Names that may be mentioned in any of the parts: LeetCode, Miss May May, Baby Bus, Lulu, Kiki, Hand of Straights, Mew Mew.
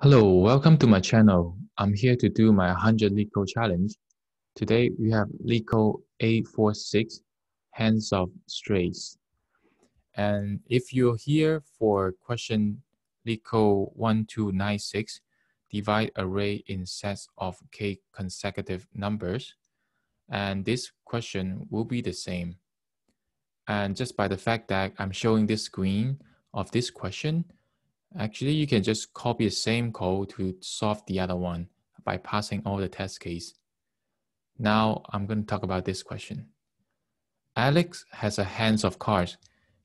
Hello, welcome to my channel. I'm here to do my 100 LeetCode challenge. Today we have LeetCode 846, hands of strays. And if you're here for question LeetCode 1296, divide array in sets of k consecutive numbers. And this question will be the same. And just by the fact that I'm showing this screen of this question, actually, you can just copy the same code to solve the other one by passing all the test case. Now I'm going to talk about this question. Alex has a hands of cards,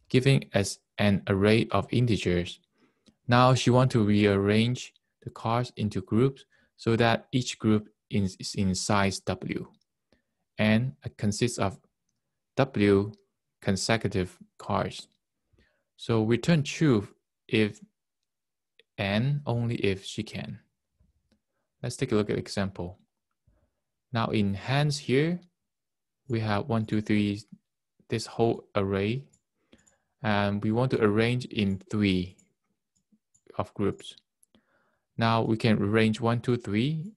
giving us an array of integers. Now she wants to rearrange the cards into groups so that each group is in size W and consists of W consecutive cards. So return true if and only if she can. Let's take a look at example. Now in hands here, we have 1, 2, 3, this whole array, and we want to arrange in 3 of groups. Now we can arrange 1, 2, 3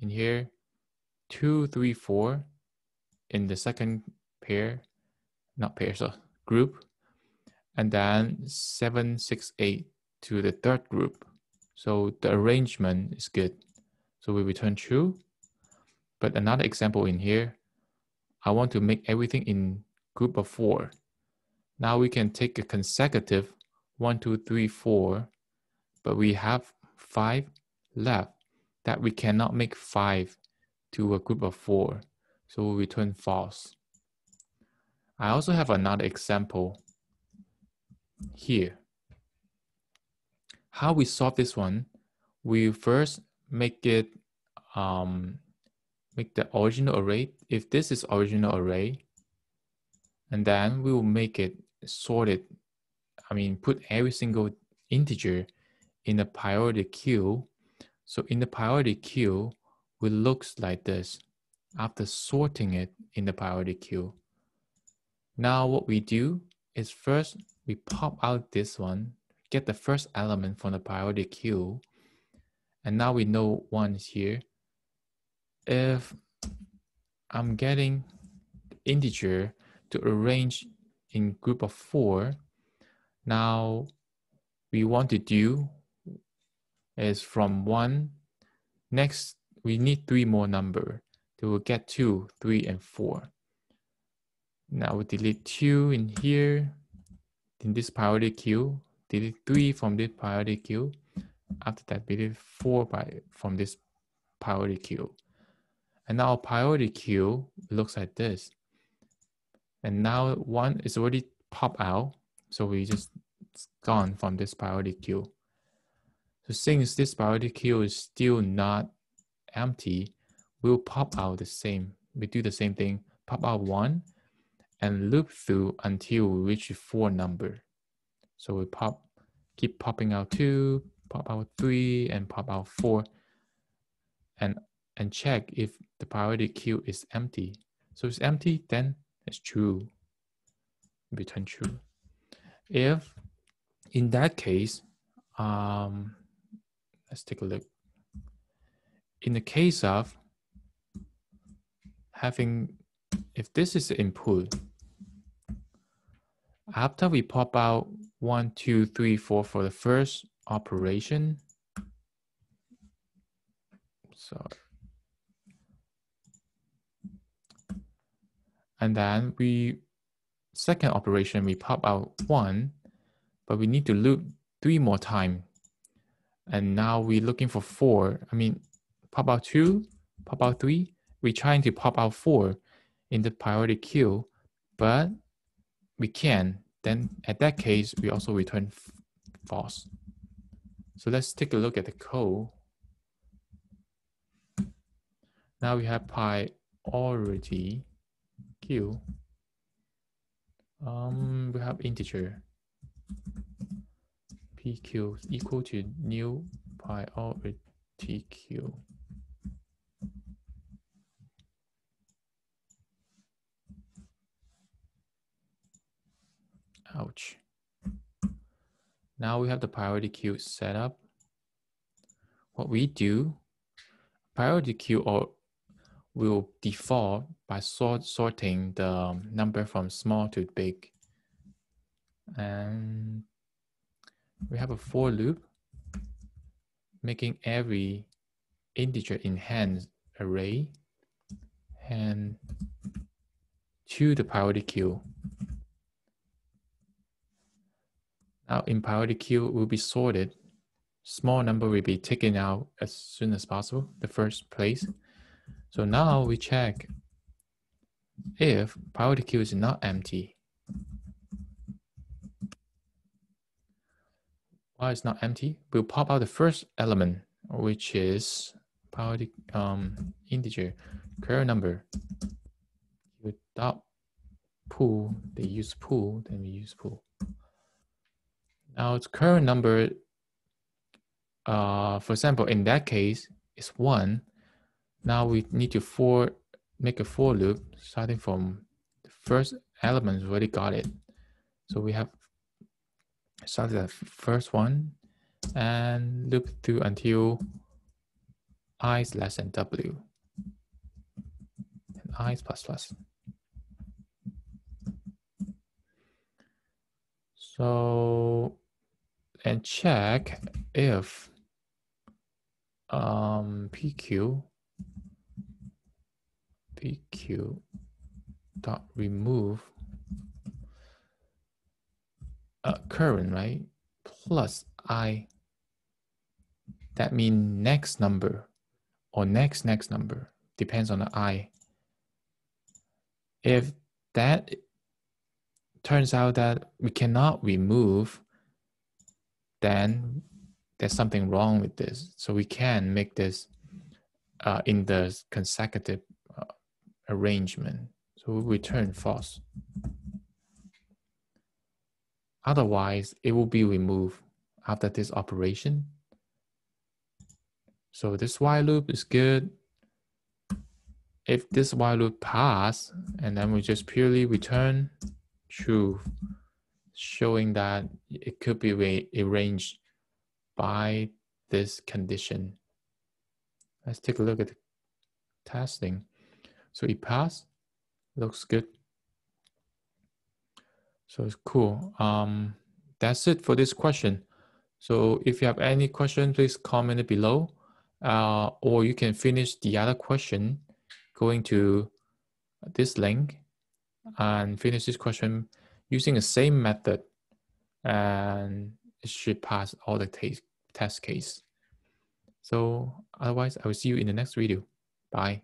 in here, 2, 3, 4 in the second group, and then 7, 6, 8 to the third group. So the arrangement is good. So we return true. But another example in here, I want to make everything in group of 4. Now we can take a consecutive 1, 2, 3, 4, but we have 5 left that we cannot make 5 to a group of 4. So we return false. I also have another example here. How we solve this one, we first make it, make the original array. If this is original array, and then we will make it sorted. I mean, put every single integer in the priority queue. So in the priority queue, it looks like this after sorting it in the priority queue. Now what we do is first we pop out this one, get the first element from the priority queue. And now we know one is here. If I'm getting integer to arrange in group of 4, now we want to do is from 1, next we need 3 more number. So we'll get 2, 3, and 4. Now we delete 2 in here, in this priority queue. Delete 3 from this priority queue. After that, delete 4 from this priority queue. And now priority queue looks like this. And now 1 is already popped out. So we just gone from this priority queue. So since this priority queue is still not empty, we'll pop out the same. We do the same thing, pop out 1 and loop through until we reach the 4 number. So we keep popping out 2, pop out 3, and pop out 4, and check if the priority queue is empty. So if it's empty, then it's true. Return true. If in that case, let's take a look. In the case of having, if this is the input, after we pop out 1, 2, 3, 4 for the first operation. And then second operation, we pop out 1, but we need to loop 3 more time. And now we're looking for 4. I mean, pop out 2, pop out 3. We're trying to pop out 4 in the priority queue, but we can. Then at that case, we also return false. So let's take a look at the code. Now we have priority queue. We have integer pq equal to new priority queue. Ouch. Now we have the priority queue set up. what we do, priority queue will default by sorting the number from small to big. And we have a for loop, making every integer in hand array and to the priority queue. Now in priority queue will be sorted. Small number will be taken out as soon as possible, the first place. So now we check if priority queue is not empty. While it's not empty, we'll pop out the first element, which is priority integer current number. We dot pool, they use pool, then we use pool. Now its current number, for example, in that case, is 1. Now we need to make a for loop starting from the first element. We already got it. So we have started the first one and loop through until I less than W and I plus plus. So, and check if pq dot remove current, right, plus I, that means next number or next number, depends on the I. If that turns out that we cannot remove, then there's something wrong with this. So we can make this in the consecutive arrangement. So we'll return false. Otherwise, it will be removed after this operation. So this while loop is good. If this while loop passes, and then we just purely return true, showing that it could be rearranged by this condition. Let's take a look at the testing. So it passed, looks good. So it's cool. That's it for this question. So if you have any question, please comment it below, or you can finish the other question going to this link and finish this question using the same method, and it should pass all the test case. So otherwise, I will see you in the next video. Bye.